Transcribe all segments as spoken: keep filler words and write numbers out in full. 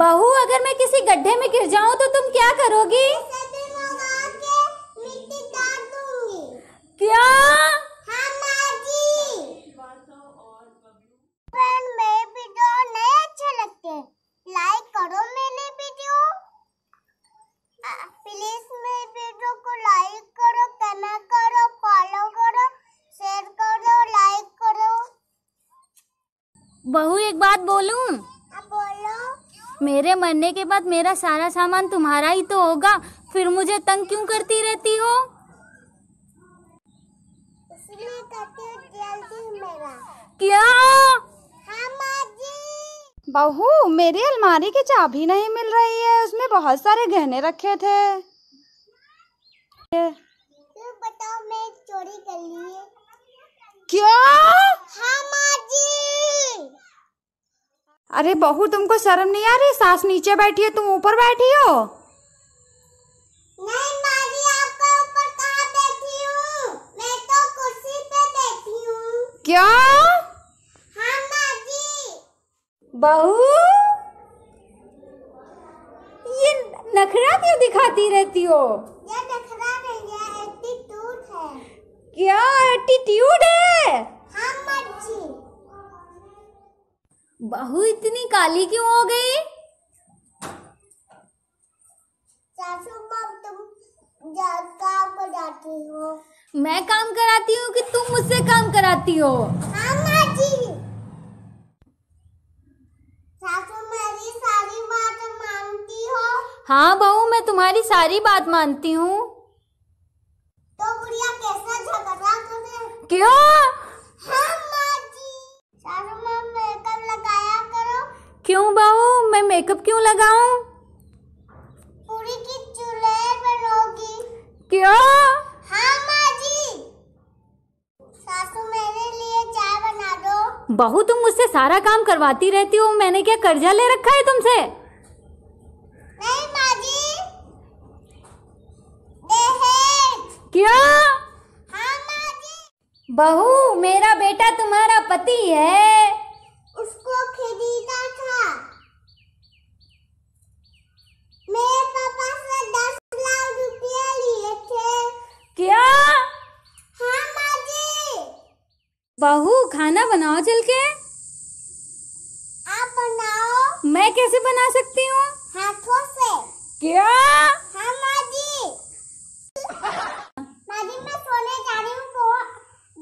बहू, अगर मैं किसी गड्ढे में गिर जाऊं तो तुम क्या करोगी? मिट्टी डाल दूंगी। क्या? हाँ माँ जी। फ्रेंड, मेरे वीडियो नए अच्छे लगते लाइक करो मेरे वीडियो, प्लीज मेरे वीडियो को लाइक करो, कमेंट करो, फॉलो करो, शेयर करो, लाइक करो। बहू एक बात बोलूं? अब बोलो। मेरे मरने के बाद मेरा सारा सामान तुम्हारा ही तो होगा, फिर मुझे तंग क्यों करती रहती हो? इसलिए करती हूं जल्दी मेरा। क्या? हाँ माँ जी। बहू, मेरी अलमारी की चाबी नहीं मिल रही है, उसमें बहुत सारे गहने रखे थे। तुम बताओ, मैं चोरी कर ली है। क्या? हाँ माँ जी। अरे बहू, तुमको शर्म नहीं आ रही? सास नीचे बैठी है, तुम ऊपर बैठी हो। नहीं माँ जी, आपके ऊपर कहाँ बैठी हूँ, मैं तो कुर्सी पे बैठी हूँ। क्या? हाँ माँ जी। बहू, ये नखरा क्यों दिखाती रहती हो? ये नखरा नहीं है, एटीट्यूड है। क्या एटीट्यूड है? हाँ माँ जी। बहू, इतनी काली क्यों हो गई? सासू माँ, तुम काम कराती हो। मैं काम कराती हूँ कि तुम मुझसे काम कराती हो? हाँ माँ जी। सासू, मेरी सारी बात मानती हो? हाँ बहू, मैं तुम्हारी सारी बात मानती हूँ। तो बुढ़िया कैसा झगड़ा तुमने? क्यों? हाँ माँ जी। सासू माँ, क्यों बहू? मैं मेकअप क्यों लगाऊं? पूरी की चुड़ैल बनोगी। क्यों? हाँ माँ जी। सासू, मेरे लिए चाय बना दो। बहू, तुम मुझसे सारा काम करवाती रहती हो, मैंने क्या कर्जा ले रखा है तुमसे? नहीं माँ जी। दहेज। क्यों? हाँ माँ जी। बहू, मेरा बेटा तुम्हारा पति है, उसको खरीदा था मेरे पापा से दस लाख रुपया लिए थे। क्या? हाँ माँ जी। बहू, खाना बनाओ चल के। आप बनाओ। मैं कैसे बना सकती हूँ? हाथों से। क्या? हाँ माँ जी। माँ जी, मैं सोने जा रही हूँ, तो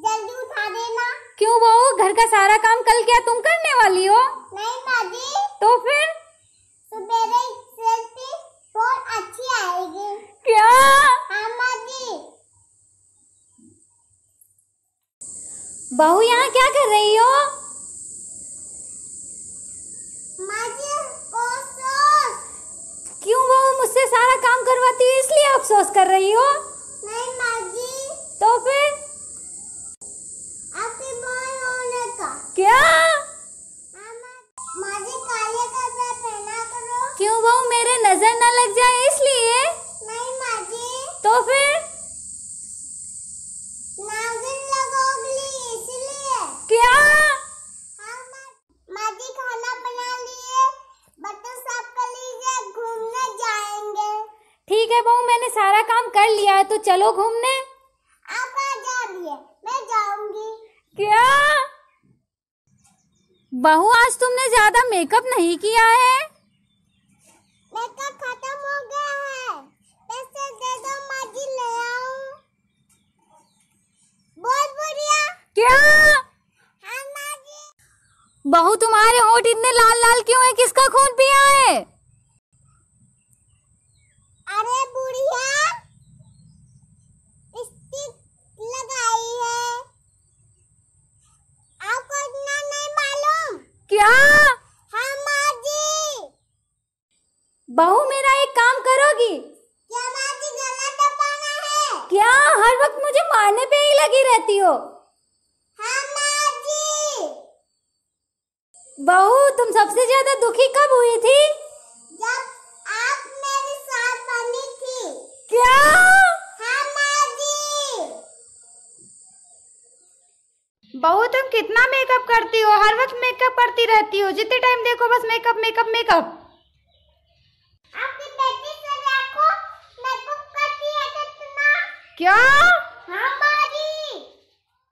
जल्दी उठा देना। क्यों बहू, घर का सारा काम कल क्या तुम करने वाली हो? नहीं माँ जी। तो फिर सुबह सेल्फी बहुत अच्छी आएगी। क्या? हाँ माँ जी। बहू, यहाँ क्या कर रही हो? माँ जी, अफसोस। क्यों बहू, मुझसे सारा काम करवाती हो इसलिए अफसोस कर रही हो? नहीं माँ जी। तो फिर क्या? माँ जी, काले कपड़े पहना करो। क्यों बहू, मेरे नजर ना लग जाए इसलिए? नहीं माँ जी। तो फिर नागिन लगोगी इसलिए? क्या? हाँ माँ जी। खाना बना लिए, बर्तन साफ कर लीजिए, घूमने जाएंगे। ठीक है बहू, मैंने सारा काम कर लिया है, तो चलो घूमने। आप कहाँ जा रही है? मैं जाऊंगी। क्या? बहू, आज तुमने ज्यादा मेकअप नहीं किया है। मेकअप खत्म हो गया है, पैसे दे दो माँ जी, ले आऊं। बहुत बुढ़िया। क्या? हाँ माँ जी। बहू, तुम्हारे होंठ इतने लाल लाल क्यों है? किसका खून पिया है? अरे बुढ़िया, लिपस्टिक लगाई है, आपको इतना नहीं मालूम। क्या? हाँ माँ जी। बहू, मेरा एक काम करोगी? क्या माँ जी? गला दबाना है। क्या? हर वक्त मुझे मारने पे ही लगी रहती हो। हाँ माँ जी। बहू, तुम सबसे ज्यादा दुखी कब हुई थी? जब आप मेरे साथ बनी थी। क्या? बहू, तुम कितना मेकअप करती हो? हर वक्त मेकअप करती रहती हो, जितने टाइम देखो बस मेकअप मेकअप मेकअप। क्या? हाँ?